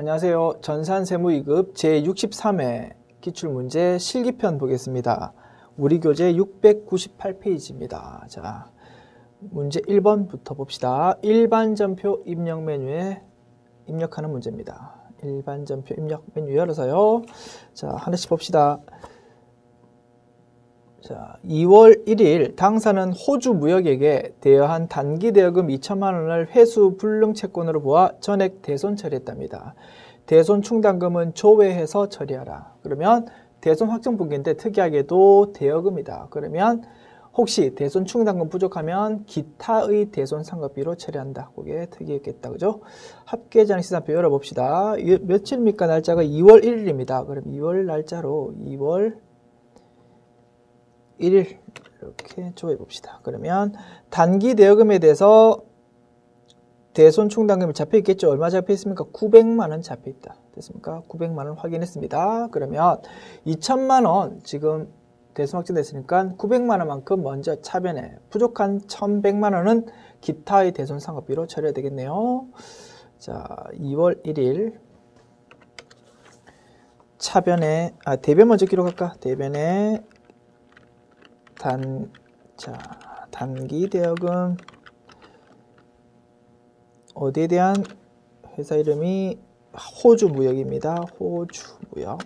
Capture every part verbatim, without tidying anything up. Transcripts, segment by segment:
안녕하세요. 전산세무 이 급 제육십삼 회 기출문제 실기편 보겠습니다. 우리 교재 육백구십팔 페이지입니다. 자, 문제 일 번부터 봅시다. 일반 전표 입력 메뉴에 입력하는 문제입니다. 일반 전표 입력 메뉴 열어서요. 자, 하나씩 봅시다. 자, 이월 일일 당사는 호주 무역에게 대여한 단기 대여금 이천만 원을 회수 불능 채권으로 보아 전액 대손 처리했답니다. 대손 충당금은 조회해서 처리하라. 그러면 대손 확정분기인데 특이하게도 대여금이다. 그러면 혹시 대손 충당금 부족하면 기타의 대손 상각비로 처리한다. 그게 특이했겠다. 그죠? 합계자랑 시산표 열어봅시다. 며칠입니까? 날짜가 이월 일일입니다. 그럼 이월 날짜로 이월 일일 이렇게 조회해 봅시다. 그러면 단기 대여금에 대해서 대손 충당금이 잡혀 있겠죠. 얼마 잡혀 있습니까? 구백만 원 잡혀 있다. 됐습니까? 구백만 원 확인했습니다. 그러면 이천만 원 지금 대손 확정됐으니까 구백만 원만큼 먼저 차변에 부족한 천백만 원은 기타의 대손 상각비로 처리해야 되겠네요. 자, 이월 일일 차변에 아 대변 먼저 기록할까? 대변에 단, 자, 단기 대여금 어디에 대한 회사 이름이 호주 무역입니다. 호주 무역.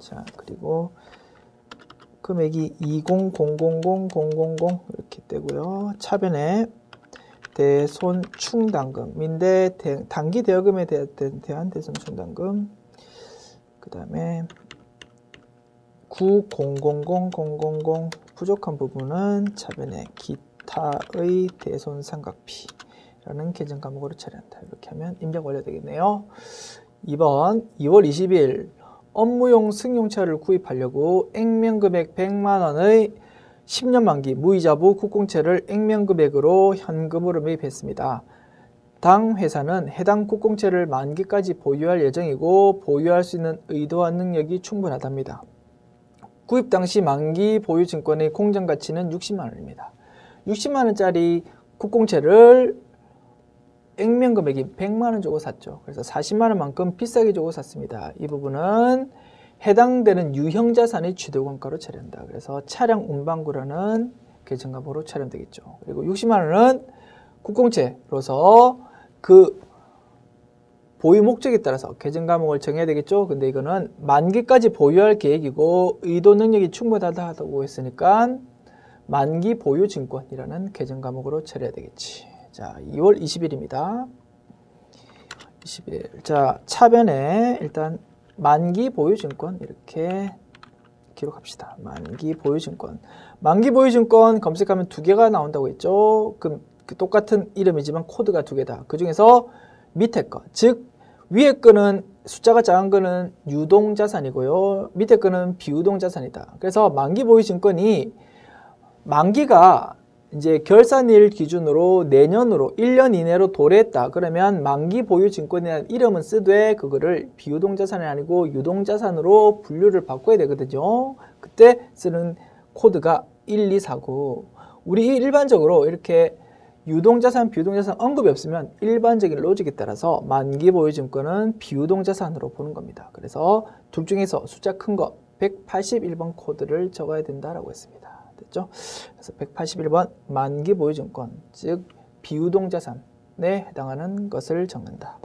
자, 그리고 금액이 이십만 이천 이렇게 되고요. 차변에 대손 충당금인데 대, 단기 대여금에 대한 대손 충당금. 그 다음에 구십만 부족한 부분은 차변에 기타의 대손 상각비라는 계정 과목으로 처리한다. 이렇게 하면 입력 완료되겠네요. 이 번 이월 이십일 업무용 승용차를 구입하려고 액면금액 백만 원의 십 년 만기 무이자부 국공채를 액면금액으로 현금으로 매입했습니다. 당 회사는 해당 국공채를 만기까지 보유할 예정이고 보유할 수 있는 의도와 능력이 충분하답니다. 구입 당시 만기 보유증권의 공정가치는 육십만 원입니다. 육십만 원짜리 국공채를 액면금액이 백만 원 주고 샀죠. 그래서 사십만 원만큼 비싸게 주고 샀습니다. 이 부분은 해당되는 유형자산의 취득원가로 처리한다. 그래서 차량 운반구라는 계정과목으로 처리하면 되겠죠. 그리고 육십만 원은 국공채로서 그 보유 목적에 따라서 계정과목을 정해야 되겠죠. 근데 이거는 만기까지 보유할 계획이고 의도 능력이 충분하다고 했으니까 만기 보유증권이라는 계정과목으로 처리해야 되겠지. 자, 이월 이십일입니다. 이십일. 자, 차변에 일단 만기 보유증권 이렇게 기록합시다. 만기 보유증권. 만기 보유증권 검색하면 두 개가 나온다고 했죠. 그럼 똑같은 이름이지만 코드가 두 개다. 그 중에서 밑에 거, 즉 위에 거는 숫자가 작은 거는 유동자산이고요. 밑에 거는 비유동자산이다. 그래서 만기 보유증권이 만기가 이제 결산일 기준으로 내년으로 일 년 이내로 도래했다. 그러면 만기 보유증권이라는 이름은 쓰되 그거를 비유동자산이 아니고 유동자산으로 분류를 바꿔야 되거든요. 그때 쓰는 코드가 일, 이, 사고 우리 일반적으로 이렇게 유동자산, 비유동자산 언급이 없으면 일반적인 로직에 따라서 만기 보유증권은 비유동자산으로 보는 겁니다. 그래서 둘 중에서 숫자 큰 거 백팔십일 번 코드를 적어야 된다라고 했습니다. 됐죠? 그래서 백팔십일 번 만기 보유증권, 즉 비유동자산에 해당하는 것을 적는다.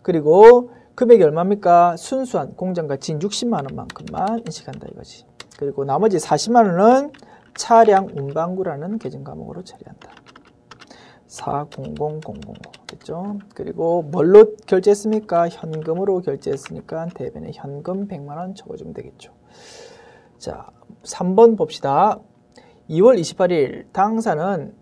그리고 금액이 얼마입니까? 순수한 공정가치인 육십만 원만큼만 인식한다 이거지. 그리고 나머지 사십만 원은 차량 운반구라는 계정 과목으로 처리한다. 사십만 됐죠? 그리고 뭘로 결제했습니까? 현금으로 결제했으니까 대변에 현금 백만 원 적어주면 되겠죠. 자, 삼 번 봅시다. 이월 이십팔일 당사는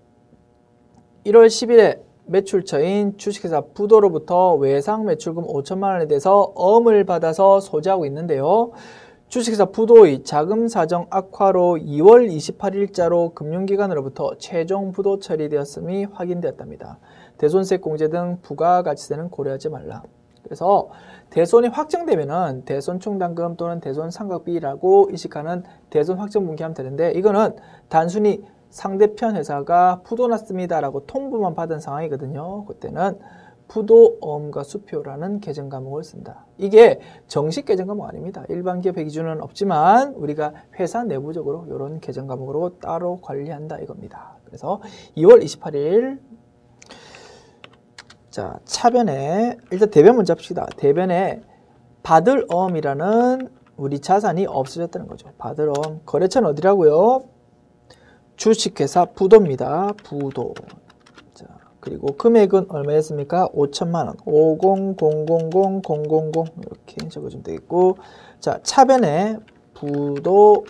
일월 십일에 매출처인 주식회사 부도로부터 외상매출금 오천만 원에 대해서 어음을 받아서 소지하고 있는데요. 주식회사 부도의 자금 사정 악화로 이월 이십팔일자로 금융기관으로부터 최종 부도 처리되었음이 확인되었답니다. 대손세 공제 등 부가가치세는 고려하지 말라. 그래서 대손이 확정되면은 대손 충당금 또는 대손 상각비라고 인식하는 대손 확정분기 하면 되는데 이거는 단순히 상대편 회사가 부도 났습니다라고 통보만 받은 상황이거든요. 그때는 부도 어음과 수표라는 계정 과목을 쓴다. 이게 정식 계정 과목 아닙니다. 일반 기업의 기준은 없지만 우리가 회사 내부적으로 이런 계정 과목으로 따로 관리한다 이겁니다. 그래서 이월 이십팔일 자 차변에 일단 대변 먼저 합시다. 대변에 받을 어음이라는 우리 자산이 없어졌다는 거죠. 받을 어음 거래처는 어디라고요? 주식회사 부도입니다. 부도. 자, 그리고 금액은 얼마였습니까? 오천만 원. 오십 공 공 공 공 공 이렇게 적어주면 되겠고, 자 차변에 부도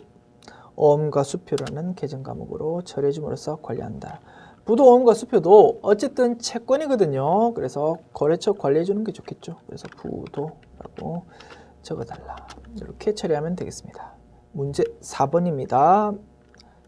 어음과 수표라는 계정 과목으로 처리해줌으로써 관리한다. 부도 어음과 수표도 어쨌든 채권이거든요. 그래서 거래처 관리해주는 게 좋겠죠. 그래서 부도라고 적어달라. 이렇게 처리하면 되겠습니다. 문제 사 번입니다.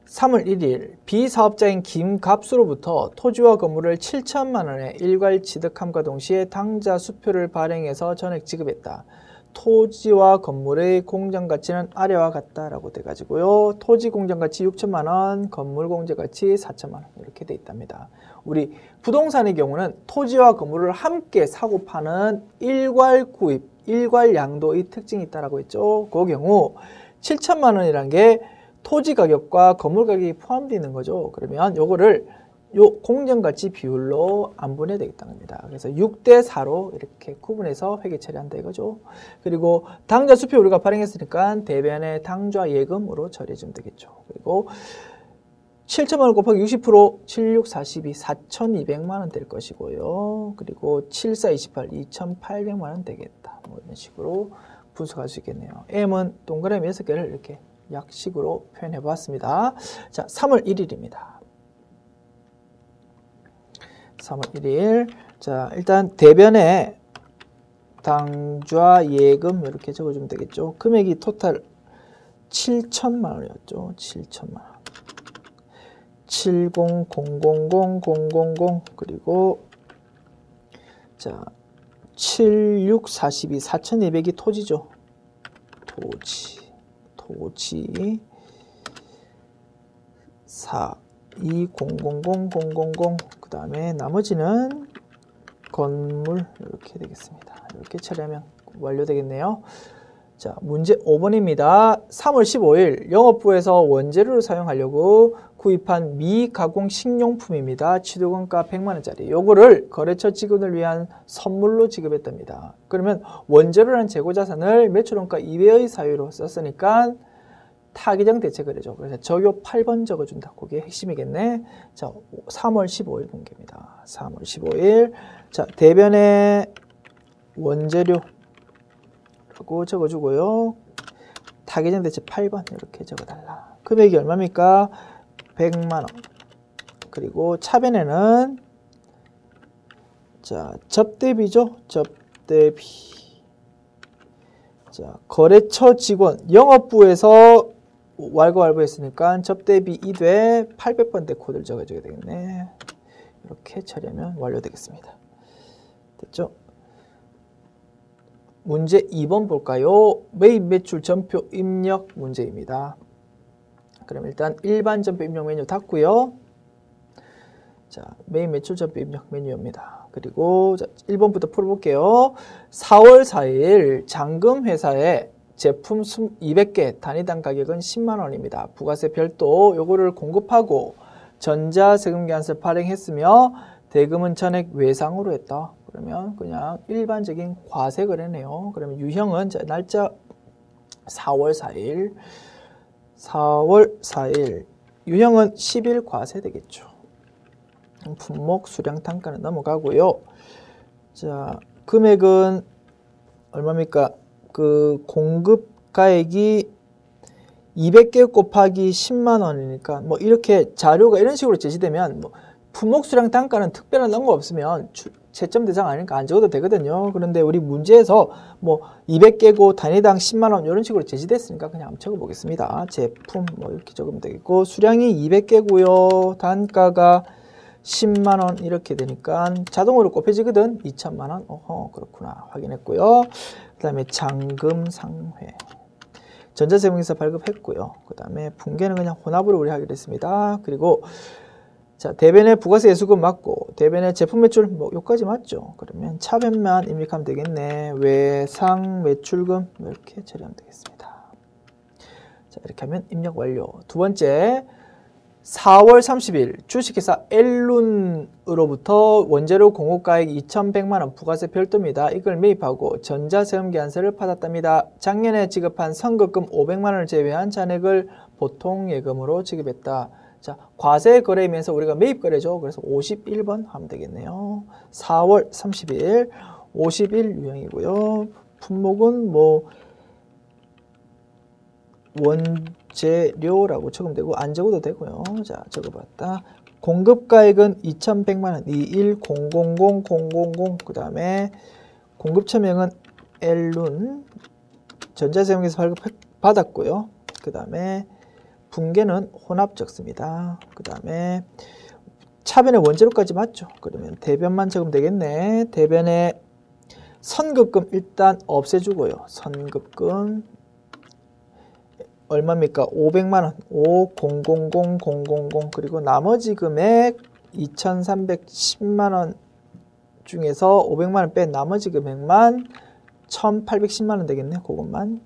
삼월 일일 비사업자인 김갑수로부터 토지와 건물을 칠천만 원에 일괄 취득함과 동시에 당좌 수표를 발행해서 전액 지급했다. 토지와 건물의 공정가치는 아래와 같다라고 돼가지고요. 토지 공정가치 육천만 원, 건물 공정가치 사천만 원 이렇게 돼 있답니다. 우리 부동산의 경우는 토지와 건물을 함께 사고 파는 일괄 구입, 일괄 양도의 특징이 있다라고 했죠. 그 경우 칠천만 원이란 게 토지 가격과 건물 가격이 포함되어 있는 거죠. 그러면 요거를 요 공정가치 비율로 안 분해야 되겠다는 겁니다. 그래서 육 대 사로 이렇게 구분해서 회계 처리한다 이거죠. 그리고 당좌 수표 우리가 발행했으니까 대변에 당좌 예금으로 처리해주면 되겠죠. 그리고 칠천만 원 곱하기 육십 퍼센트 칠천육백사십이 사천이백만 원 될 것이고요. 그리고 칠천사백이십팔 이천팔백만 원 되겠다. 뭐 이런 식으로 분석할 수 있겠네요. M은 동그라미 여섯 개를 이렇게 약식으로 표현해 보았습니다. 자, 삼월 일일입니다. 삼월 일일. 자, 일단 대변에 당좌 예금 이렇게 적어주면 되겠죠. 금액이 토탈 칠천만 원이었죠. 칠천만 원. 칠십 공 공 공 공 공 그리고 자, 칠천육백사십이 사천이백이 토지죠. 토지. 토지 사 이공공공공공공 그 다음에 나머지는 건물 이렇게 되겠습니다. 이렇게 처리하면 완료되겠네요. 자 문제 오 번입니다. 삼월 십오일 영업부에서 원재료를 사용하려고 구입한 미가공 식용품입니다. 취득원가 백만 원짜리 요거를 거래처 지급을 위한 선물로 지급했답니다. 그러면 원재료라는 재고자산을 매출원가 이외의 사유로 썼으니까 타기정 대책을 해줘. 그래서 적요 팔 번 적어준다. 그게 핵심이겠네. 자 삼월 십오일 공개입니다. 삼월 십오일 자 대변에 원재료 고 적어주고요. 타계정 대책 팔 번 이렇게 적어달라. 금액이 얼마입니까? 백만 원. 그리고 차변에는 자 접대비죠. 접대비. 자 거래처 직원 영업부에서 왈가왈부했으니까 접대비 이 대 팔백 번대 코드를 적어줘야 되겠네. 이렇게 처리하면 완료되겠습니다. 됐죠? 문제 이 번 볼까요? 매입 매출 전표 입력 문제입니다. 그럼 일단 일반 전표 입력 메뉴 닫고요. 자, 매입 매출 전표 입력 메뉴입니다. 그리고 자, 일 번부터 풀어볼게요. 사월 사일 잔금회사에 제품 이백 개 단위당 가격은 십만 원입니다. 부가세 별도 요거를 공급하고 전자세금계산서 발행했으며 대금은 전액 외상으로 했다. 그러면 그냥 일반적인 과세 거래네요. 그러면 유형은 자, 날짜 사월 사일 사월 사일 유형은 십 일 과세 되겠죠. 품목 수량 단가는 넘어가고요. 자 금액은 얼마입니까? 그 공급가액이 이백 개 곱하기 십만 원이니까 뭐 이렇게 자료가 이런 식으로 제시되면 뭐 품목 수량 단가는 특별한 넘거 없으면 주, 채점 대상 아니니까 안 적어도 되거든요. 그런데 우리 문제에서 뭐 이백 개고 단위당 십만 원 이런 식으로 제시됐으니까 그냥 한번 적어보겠습니다. 제품 뭐 이렇게 적으면 되겠고 수량이 이백 개고요. 단가가 십만 원 이렇게 되니까 자동으로 곱해지거든. 이천만 원. 어허 그렇구나. 확인했고요. 그 다음에 장금상회. 전자세무계산서 발급했고요. 그 다음에 붕괴는 그냥 혼합으로 우리 하기로 했습니다. 그리고 자, 대변에 부가세 예수금 맞고, 대변에 제품 매출, 뭐, 요까지 맞죠? 그러면 차변만 입력하면 되겠네. 외상 매출금, 이렇게 처리하면 되겠습니다. 자, 이렇게 하면 입력 완료. 두 번째, 사월 삼십일 주식회사 엘룬으로부터 원재료 공고가액 이천백만 원 부가세 별도입니다. 이걸 매입하고 전자세금계산서를 받았답니다. 작년에 지급한 선급금 오백만 원을 제외한 잔액을 보통예금으로 지급했다. 자, 과세거래이면서 우리가 매입거래죠. 그래서 오십일 번 하면 되겠네요. 사월 삼십일 오십일 유형이고요. 품목은 뭐 원재료라고 적으면 되고 안 적어도 되고요. 자, 적어봤다. 공급가액은 이천백만 원 이십일 공공공 공공공 그 다음에 공급처명은 엘룬 전자세무에서 발급받았고요. 그 다음에 분계는 혼합적수입니다. 그 다음에 차변의 원재료까지 맞죠. 그러면 대변만 적으면 되겠네. 대변에 선급금 일단 없애주고요. 선급금 얼마입니까? 오백만 원 오공공공공공공 그리고 나머지 금액 이천삼백십만 원 중에서 오백만 원 뺀 나머지 금액만 천팔백십만 원 되겠네. 그것만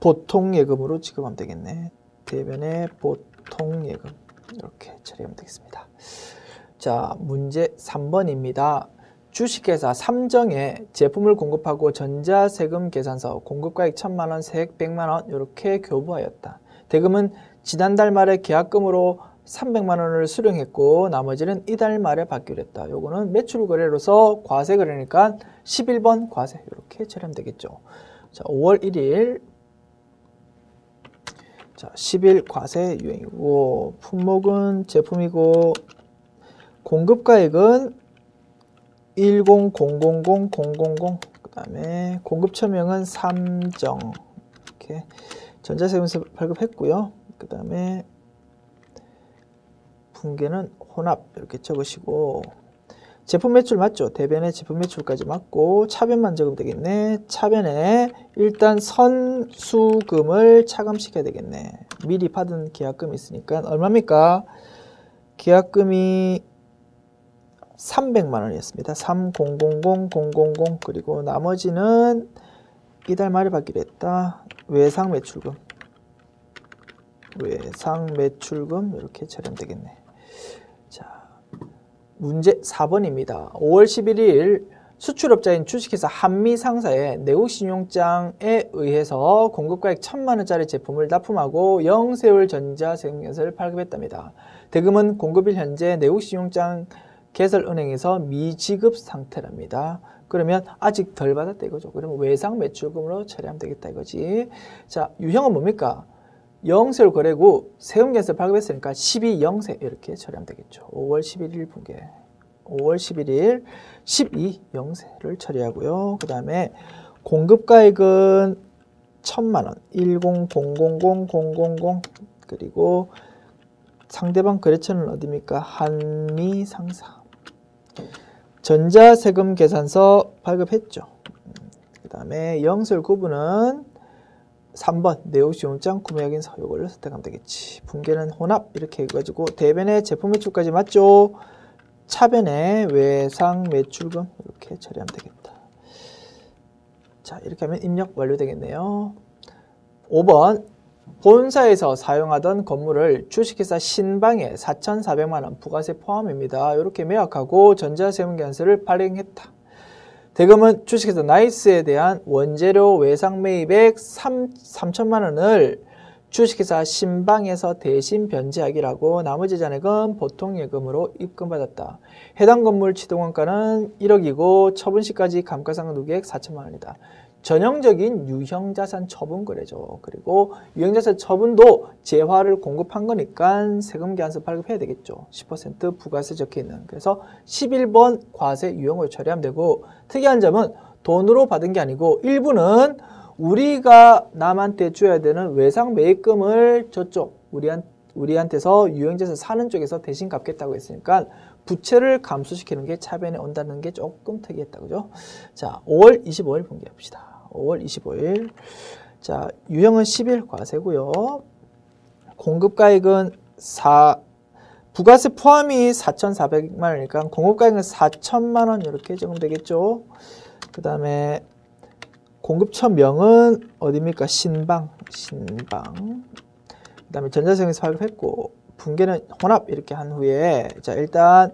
보통예금으로 지급하면 되겠네. 대변에 보통예금 이렇게 처리하면 되겠습니다. 자, 문제 삼 번입니다. 주식회사 삼정에 제품을 공급하고 전자세금 계산서 공급가액 천만 원, 세액 백만 원 이렇게 교부하였다. 대금은 지난달 말에 계약금으로 삼백만 원을 수령했고 나머지는 이달 말에 받기로 했다. 요거는 매출거래로서 과세거래니까 십일 번 과세 이렇게 처리하면 되겠죠. 자, 오월 일일 자, 십일 과세 유형이고 품목은 제품이고 공급가액은 일공공공공공공 그 다음에 공급처명은 삼정 이렇게 전자세금에서 발급했고요. 그 다음에 분계는 혼합 이렇게 적으시고 제품 매출 맞죠? 대변에 제품 매출까지 맞고 차변만 적으면 되겠네. 차변에 일단 선수금을 차감시켜야 되겠네. 미리 받은 계약금이 있으니까 얼마입니까? 계약금이 삼백만 원이었습니다. 삼공공공공공공 그리고 나머지는 이달 말에 받기로 했다. 외상 매출금 외상 매출금 이렇게 처리하면 되겠네. 자, 문제 사 번입니다. 오월 십일일 수출업자인 주식회사 한미상사에 내국신용장에 의해서 공급가액 천만 원짜리 제품을 납품하고 영세율 전자세금계산서를 발급했답니다. 대금은 공급일 현재 내국신용장 개설은행에서 미지급 상태랍니다. 그러면 아직 덜 받았다 이거죠. 그러면 외상 매출금으로 처리하면 되겠다 이거지. 자, 유형은 뭡니까? 영세율 거래고 세금계산서 발급했으니까 십이 영세 이렇게 처리하면 되겠죠. 오월 십일일 분계 오월 십일일 십이 영세를 처리하고요. 그 다음에 공급가액은 천만 원 일공공공공공공 그리고 상대방 거래처는 어디입니까? 한미상사 전자세금계산서 발급했죠. 그 다음에 영세율 구분은 삼 번 내국신용장 구매확인서 요걸로 선택하면 되겠지. 분계는 혼합 이렇게 해가지고 대변에 제품 매출까지 맞죠? 차변에 외상 매출금 이렇게 처리하면 되겠다. 자, 이렇게 하면 입력 완료되겠네요. 오 번 본사에서 사용하던 건물을 주식회사 신방에 사천사백만 원 부가세 포함입니다. 이렇게 매각하고 전자세금계산서를 발행했다. 대금은 주식회사 나이스에 대한 원재료 외상 매입액 삼천만 원을 주식회사 신방에서 대신 변제하기라고 나머지 잔액은 보통예금으로 입금받았다. 해당 건물 취득원가는 일억이고 처분시까지 감가상각 누계액 사천만 원이다. 전형적인 유형자산 처분 거래죠. 그리고 유형자산 처분도 재화를 공급한 거니까 세금계산서 발급해야 되겠죠. 십 퍼센트 부가세 적혀있는. 그래서 십일 번 과세 유형을 처리하면 되고 특이한 점은 돈으로 받은 게 아니고 일부는 우리가 남한테 줘야 되는 외상 매입금을 저쪽 우리한, 우리한테서 유형자산 사는 쪽에서 대신 갚겠다고 했으니까 부채를 감소시키는 게 차변에 온다는 게 조금 특이했다. 그죠? 자, 오월 이십오일 분기합시다. 오월 이십오일 자, 유형은 십일 과세고요. 공급가액은 사 부가세 포함이 사천사백만 원이니까 공급가액은 사천만 원 이렇게 적용되겠죠. 그 다음에 공급처명은 어디입니까? 신방, 신방. 그 다음에 전자상에서 발급했고 분계는 혼합 이렇게 한 후에 자 일단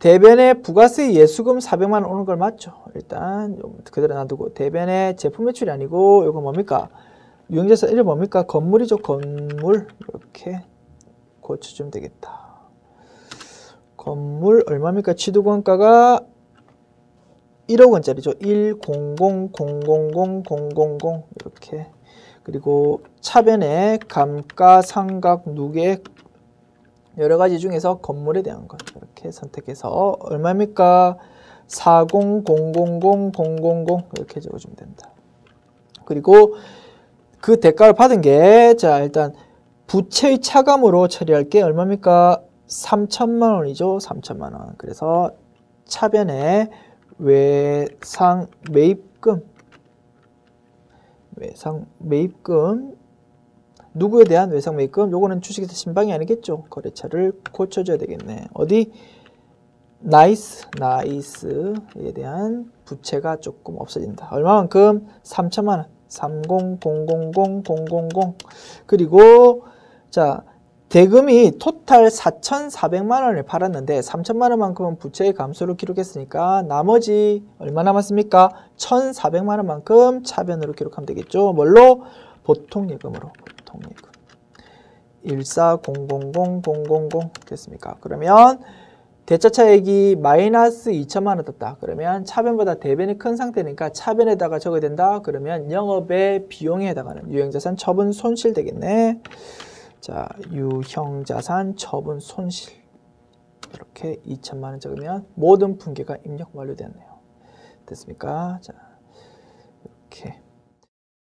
대변에 부가세 예수금 사백만 원 오는 걸 맞죠. 일단 그대로 놔두고 대변에 제품 매출이 아니고 이거 뭡니까? 유형자산 일 뭡니까? 건물이죠. 건물 이렇게 고쳐주면 되겠다. 건물 얼마입니까? 취득원가가 일억 원짜리죠. 일 공 공 공 공 공 공 공 이렇게. 그리고 차변에 감가상각 누계액 여러 가지 중에서 건물에 대한 것 이렇게 선택해서 얼마입니까? 사공 공 공 공 공 공 공 이렇게 적어주면 된다. 그리고 그 대가를 받은 게 자 일단 부채의 차감으로 처리할 게 얼마입니까? 삼천만 원이죠. 삼천만 원. 그래서 차변에 외상매입금 외상매입금 누구에 대한 외상매입금? 요거는 주식에서 신방이 아니겠죠. 거래처를 고쳐줘야 되겠네. 어디? 나이스 나이스에 대한 부채가 조금 없어진다. 얼마만큼? 삼천만 원. 삼공 공 공 공 공 공 공. 그리고 자 대금이 토탈 사천사백만 원을 팔았는데 삼천만 원만큼은 부채의 감소를 기록했으니까 나머지 얼마 남았습니까? 천사백만 원만큼 차변으로 기록하면 되겠죠. 뭘로? 보통예금으로. 보통예금. 일사공공공공공공 됐습니까? 그러면 대차차액이 마이너스 이천만 원 떴다. 그러면 차변보다 대변이 큰 상태니까 차변에다가 적어야 된다. 그러면 영업의 비용에 해당하는 유형자산 처분 손실 되겠네. 자, 유형자산 처분 손실 이렇게 이천만 원 적으면 모든 분계가 입력 완료되었네요. 됐습니까? 자, 이렇게